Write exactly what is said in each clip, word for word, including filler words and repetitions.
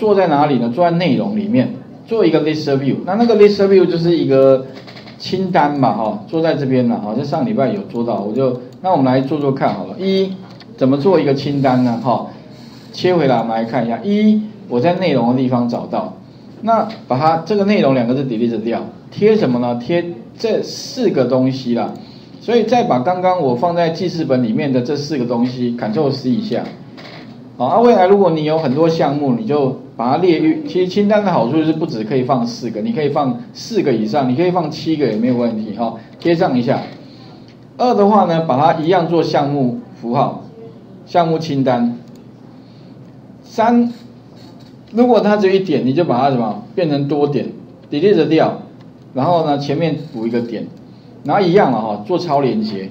做在哪里呢？做在内容里面，做一个 ListView。那那个 ListView 就是一个清单嘛，哈、哦，做在这边了，好像上礼拜有做到，我就那我们来做做看好了。一，怎么做一个清单呢？哈、哦，切回来我们来看一下。一，我在内容的地方找到，那把它这个内容两个字 delete 掉，贴什么呢？贴这四个东西啦。所以再把刚刚我放在记事本里面的这四个东西 ，Ctrl C 一下。 好，啊，未来如果你有很多项目，你就把它列入。其实清单的好处是不止可以放四个，你可以放四个以上，你可以放七个也没有问题哈、哦。贴上一下。二的话呢，把它一样做项目符号、项目清单。三，如果它只有一点，你就把它什么变成多点 ，delete 掉，然后呢前面补一个点，然后一样了哈、哦，做超连接。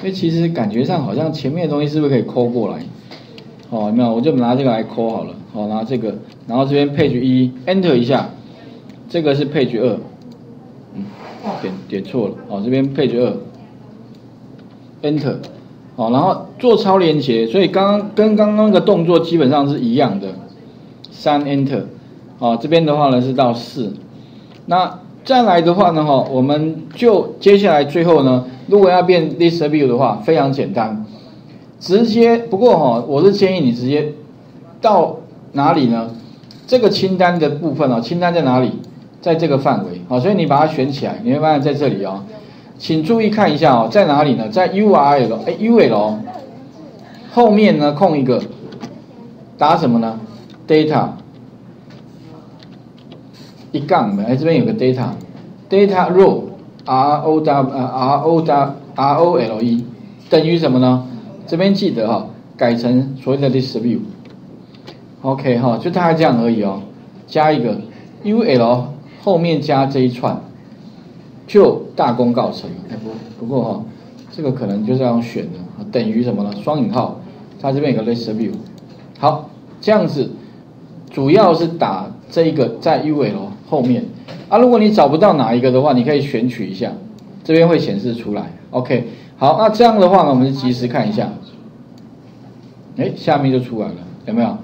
所以其实感觉上好像前面的东西是不是可以抠过来？ 哦，有没有？我就拿这个来抠好了。好，拿这个，然后这边 page 一 enter 一下，这个是 page 二，嗯，点点错了。哦，这边 page 二 enter， 好，然后做超连结，所以刚刚跟刚刚的动作基本上是一样的。三 enter， 好，这边的话呢是到四。那再来的话呢，哈，我们就接下来最后呢，如果要变 ListView 的话，非常简单。 直接不过哈、哦，我是建议你直接到哪里呢？这个清单的部分哦，清单在哪里？在这个范围好、哦，所以你把它选起来，你会发现在这里哦。请注意看一下哦，在哪里呢？在 U R L 哎 U L 后面呢空一个，打什么呢 ？Data 一杠哎，这边有个 Data Data Row R O W R O W R O L E 等于什么呢？ 这边记得哈、哦，改成所谓的 ListView，OK、okay, 哈、哦，就大概这样而已哦。加一个 U L 后面加这一串，就大功告成。哎、欸、不，不过哈、哦，这个可能就是要选的，等于什么呢？双引号，它这边有个 ListView。好，这样子，主要是打这一个在 U L 后面啊。如果你找不到哪一个的话，你可以选取一下，这边会显示出来。OK。 好，那这样的话呢，我们就及时看一下，哎，下面就出来了，有没有？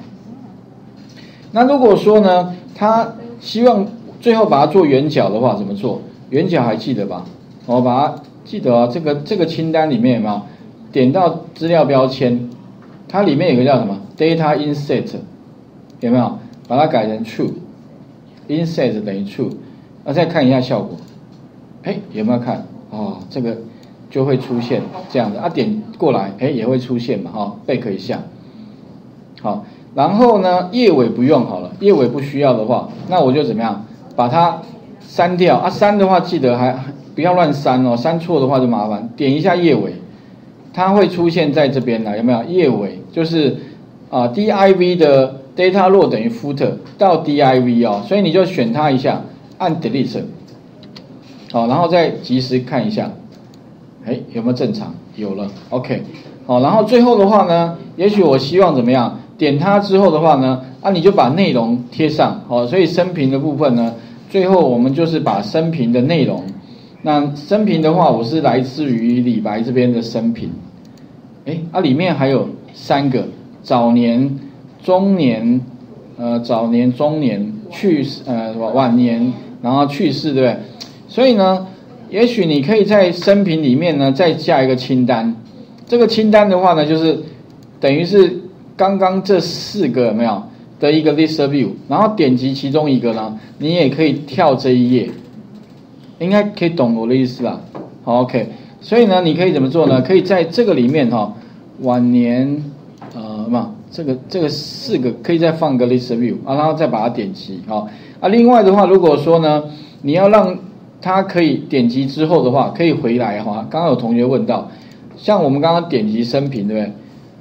那如果说呢，他希望最后把它做圆角的话，怎么做？圆角还记得吧？我把它记得啊、哦，这个这个清单里面有没有？点到资料标签，它里面有个叫什么 data inset， 有没有？把它改成 true，inset 等于 true， 那再看一下效果，哎，有没有看？哦，这个。 就会出现这样的啊，点过来，哎，也会出现嘛，哈、哦，贝壳一下，好，然后呢，页尾不用好了，页尾不需要的话，那我就怎么样，把它删掉啊，删的话记得还不要乱删哦，删错的话就麻烦，点一下页尾，它会出现在这边的，有没有？页尾就是啊、呃、，div 的 data row 等于 footer 到 div 哦，所以你就选它一下，按 delete， 好，然后再及时看一下。 哎，有没有正常？有了 ，OK， 好，然后最后的话呢，也许我希望怎么样？点它之后的话呢，啊，你就把内容贴上，好、哦，所以生评的部分呢，最后我们就是把生评的内容，那生评的话，我是来自于李白这边的生评，哎，啊，里面还有三个早年、中年，呃，早年、中年去世，呃，晚年，然后去世，对不对？所以呢。 也许你可以在生平里面呢，再加一个清单。这个清单的话呢，就是等于是刚刚这四个有没有的一个 ListView， 然后点击其中一个呢，你也可以跳这一页，应该可以懂我的意思啦。好 ，OK， 所以呢，你可以怎么做呢？可以在这个里面哈、哦，晚年呃嘛，这个这个四个可以再放个 ListView 啊，然后再把它点击好、哦、啊。另外的话，如果说呢，你要让 它可以点击之后的话，可以回来哈。刚刚有同学问到，像我们刚刚点击生平，对不对？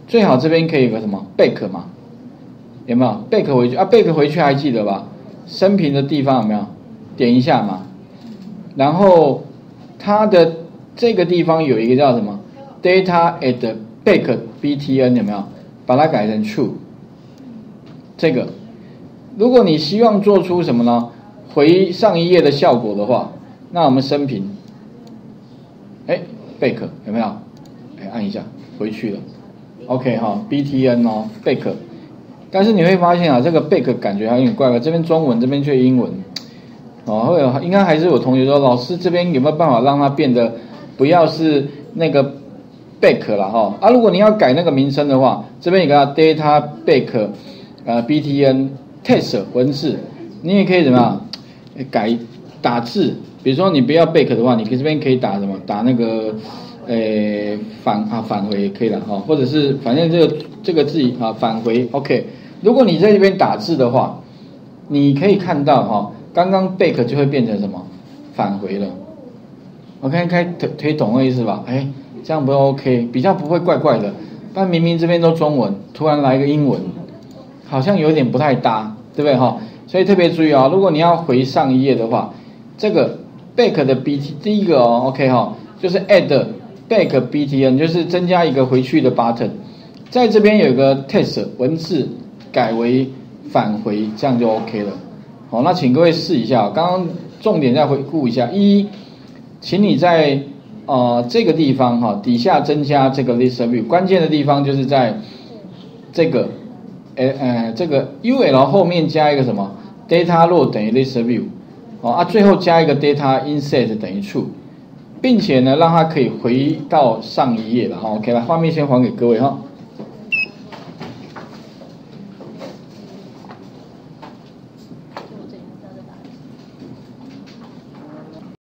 最好这边可以有个什么 back 嘛，有没有 back 回去啊 ？back 回去还记得吧？生平的地方有没有点一下嘛？然后它的这个地方有一个叫什么 data at back btn 有没有？把它改成 true。这个，如果你希望做出什么呢？回上一页的效果的话。 那我们生平，哎，贝壳有没有？哎，按一下，回去了。OK 哈、哦、，B T N 哦，贝壳，但是你会发现啊，这个 big 感觉还有点怪怪，这边中文，这边却英文。哦，会有应该还是有同学说，老师这边有没有办法让它变得不要是那个 back 啦哈、哦？啊，如果你要改那个名称的话，这边有个 data back， 呃 btn test 文字，你也可以怎么样改打字？比如说你不要 back 的话，你这边可以打什么？打那个。 诶，返啊返回也可以了哈，或者是反正这个这个字啊返回 OK。如果你在这边打字的话，你可以看到哈、哦，刚刚 back 就会变成什么返回了。OK， 可以可以懂的意思吧？哎，这样不 OK， 比较不会怪怪的。但明明这边都中文，突然来个英文，好像有点不太搭，对不对哈、哦？所以特别注意啊、哦，如果你要回上一页的话，这个 back 的 B T 第一个哦 OK 哈、哦，就是 add。 back btn 就是增加一个回去的 button， 在这边有个 text 文字改为返回，这样就 OK 了。好，那请各位试一下，刚刚重点再回顾一下：一，请你在呃这个地方哈、哦、底下增加这个 ListView， 关键的地方就是在这个诶呃这个 U L 后面加一个什么 data row 等于 ListView， 哦啊最后加一个 data inset 等于 true。 并且呢，让它可以回到上一页了哈 ，OK 吧，画面先还给各位哈。